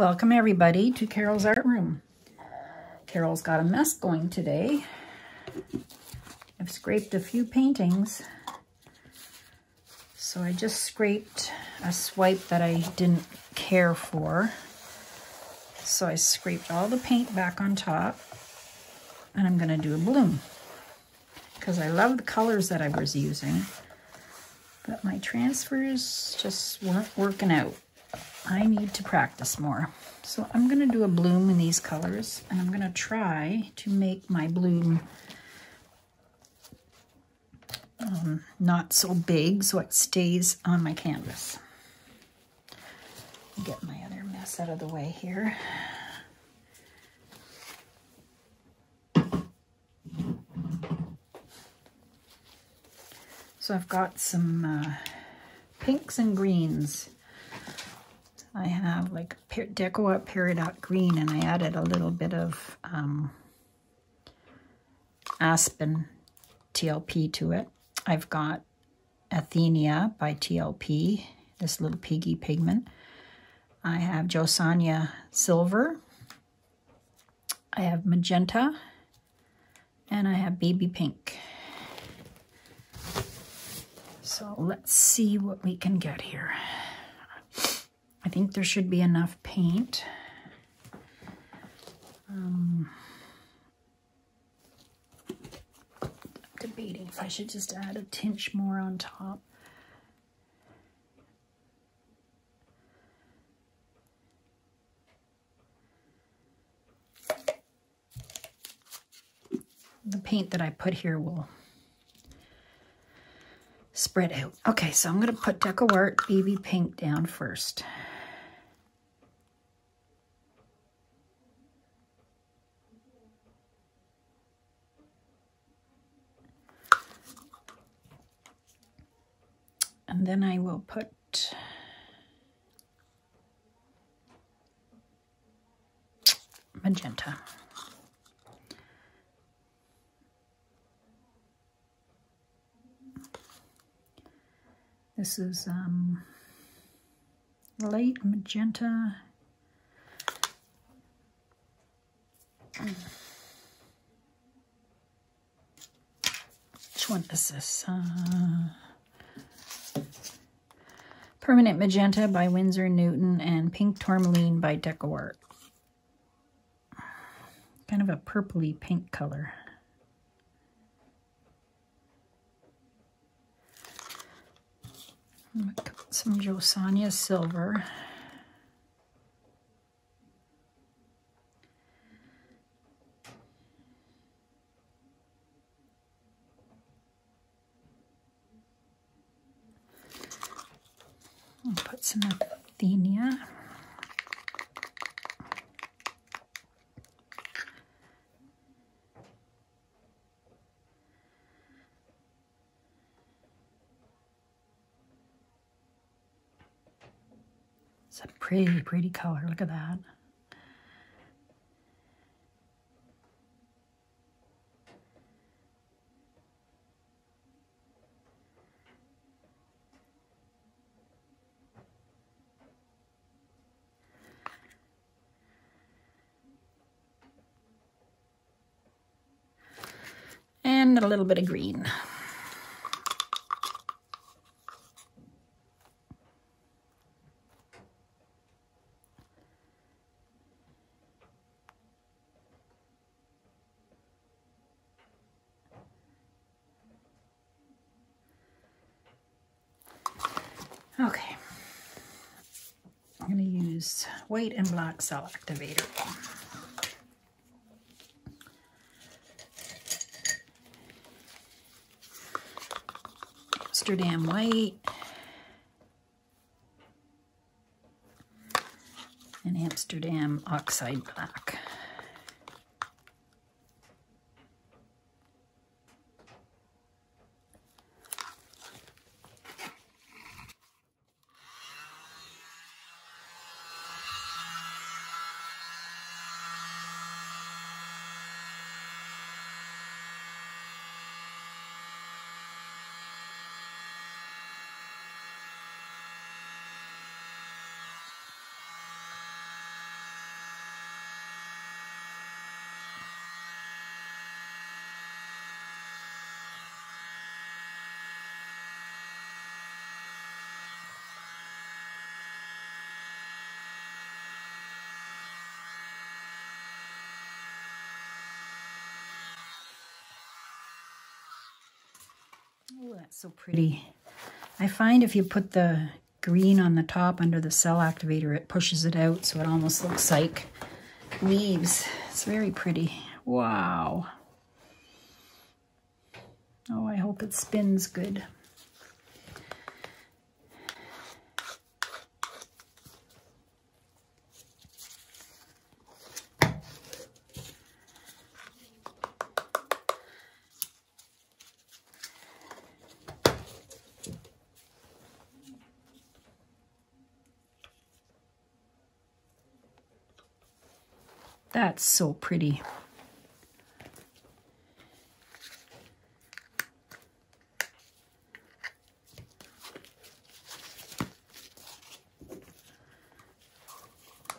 Welcome everybody to Carol's Art Room. Carol's got a mess going today. I've scraped a few paintings. So I just scraped a swipe that I didn't care for. So I scraped all the paint back on top and I'm gonna do a bloom because I love the colors that I was using, but my transfers just weren't working out. I need to practice more. So I'm gonna do a bloom in these colors and I'm gonna try to make my bloom not so big so it stays on my canvas. Get my other mess out of the way here. So I've got some pinks and greens. I have like Decoa Peridot Green, and I added a little bit of Aspen TLP to it. I've got Athenia by TLP, this little piggy pigment. I have Jo Sonja's Silver. I have Magenta, and I have Baby Pink. So let's see what we can get here. I think there should be enough paint. I'm debating if I should just add a tinge more on top. The paint that I put here will spread out. Okay, so I'm going to put DecoArt Baby Pink down first. And then I will put Magenta. This is light magenta. Which one is this? Permanent Magenta by Windsor Newton and Pink Tourmaline by DecoArt. Kind of a purpley pink color. I'm going to put some Jo Sonja's Silver. I'll put some Athenia. It's a pretty, pretty color. Look at that. And a little bit of green. Okay, I'm going to use white and black cell activator. Amsterdam white and Amsterdam oxide black. Oh, that's so pretty. I find if you put the green on the top under the cell activator, it pushes it out, so it almost looks like leaves. It's very pretty. Wow. Oh, I hope it spins good. That's so pretty.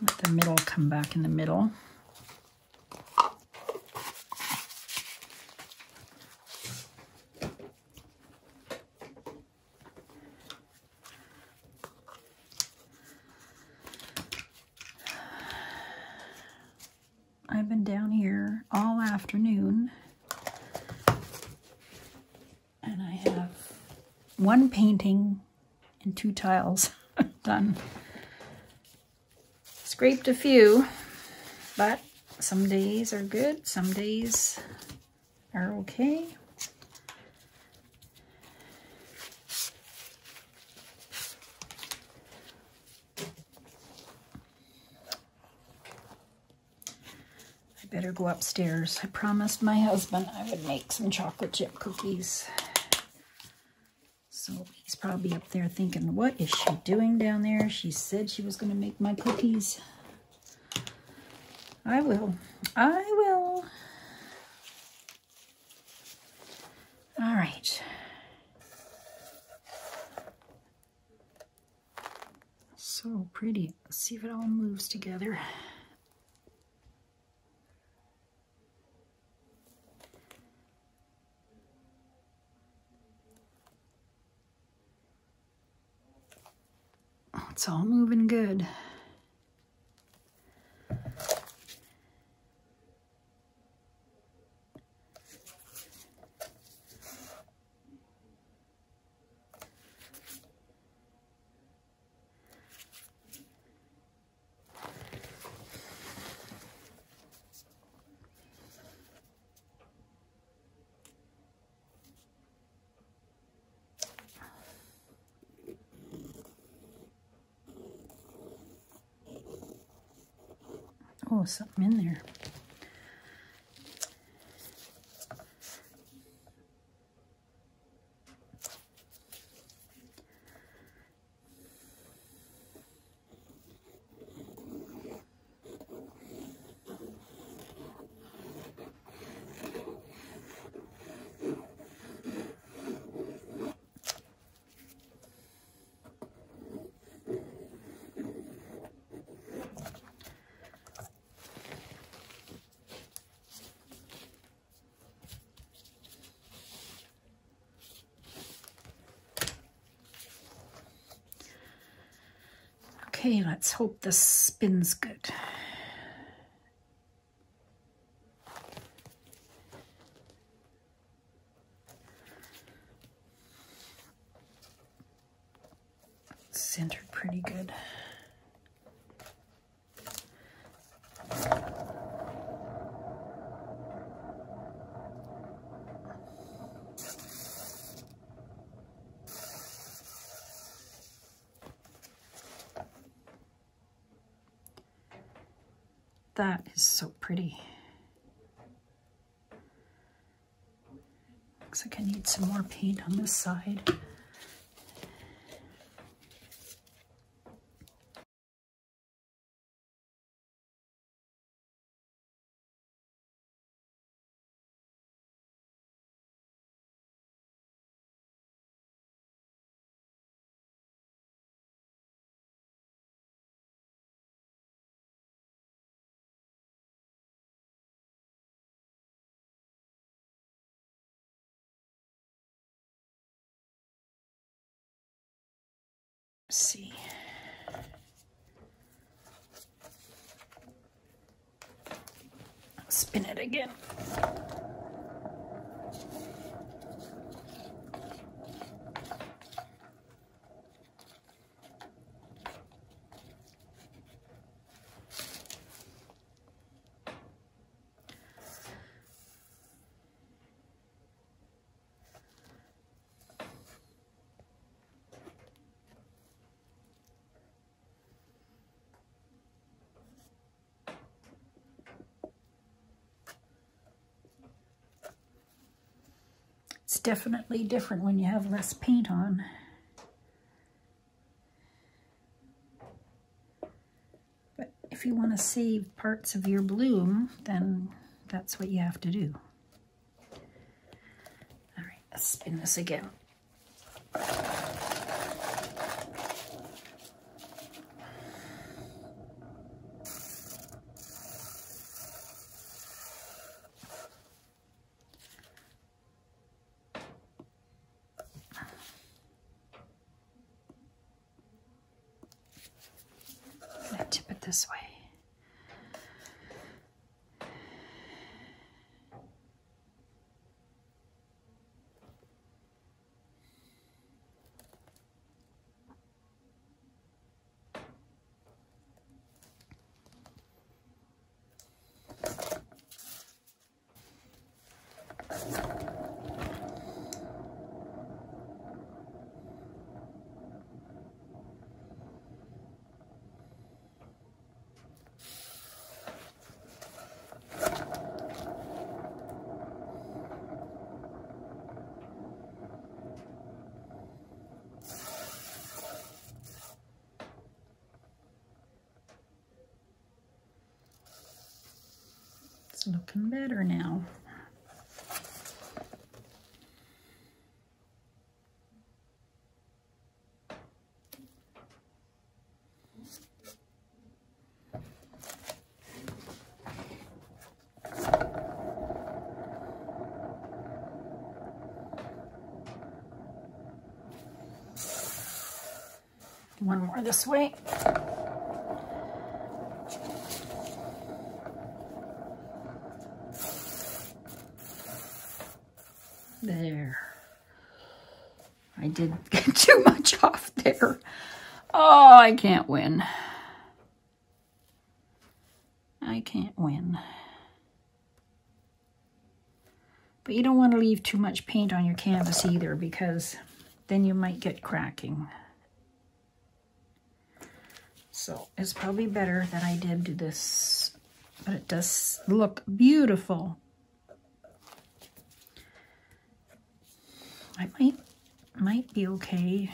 Let the middle come back in the middle. One painting and two tiles done. Scraped a few, but some days are good, some days are okay. I better go upstairs. I promised my husband I would make some chocolate chip cookies. So he's probably up there thinking, what is she doing down there? She said she was going to make my cookies. I will. I will. All right. So pretty. Let's see if it all moves together. It's all moving good. Oh, something in there. Okay, let's hope this spins good. It's centered pretty good. That is so pretty. Looks like I need some more paint on this side. See. I'll spin it again. definitely different when you have less paint on. But if you want to save parts of your bloom, then that's what you have to do. All right, let's spin this again. This way. It's looking better now. One more this way. There. I did get too much off there. Oh, I can't win. I can't win. But you don't want to leave too much paint on your canvas either, because then you might get cracking. So it's probably better that I did do this, but it does look beautiful. I might be okay.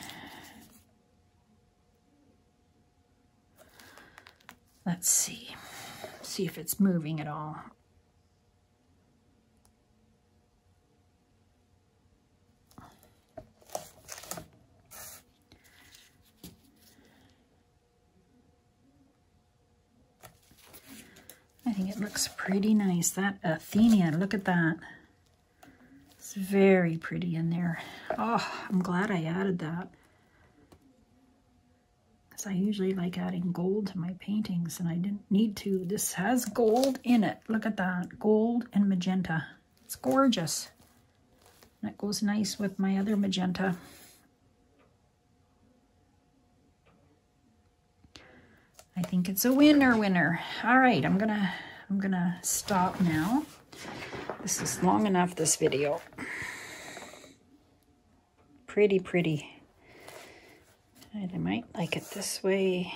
Let's see if it's moving at all. I think it looks pretty nice. That Athenia, look at that. It's very pretty in there. Oh, I'm glad I added that, because I usually like adding gold to my paintings, and I didn't need to. This has gold in it. Look at that, gold and magenta. It's gorgeous. That goes nice with my other magenta. I think it's a winner. All right, I'm gonna stop now. This is long enough, this video. Pretty. And I might like it this way.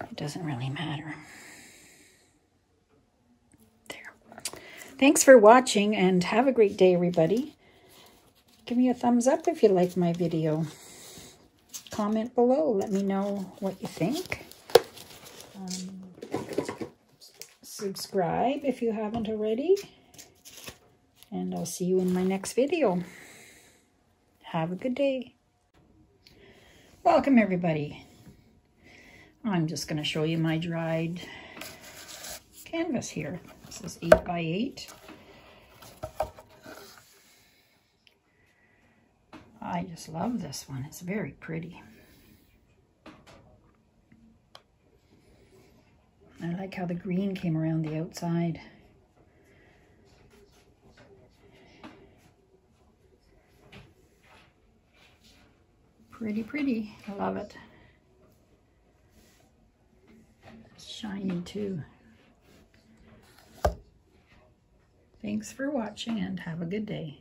It doesn't really matter. There. Thanks for watching, and have a great day, everybody. Give me a thumbs up if you like my video. Comment below. Let me know what you think. Subscribe if you haven't already, and I'll see you in my next video. Have a good day. Welcome, everybody. I'm just going to show you my dried canvas here. This is 8x8. I just love this one. It's very pretty. I like how the green came around the outside. Pretty. I love it. Shiny too. Thanks for watching, and have a good day.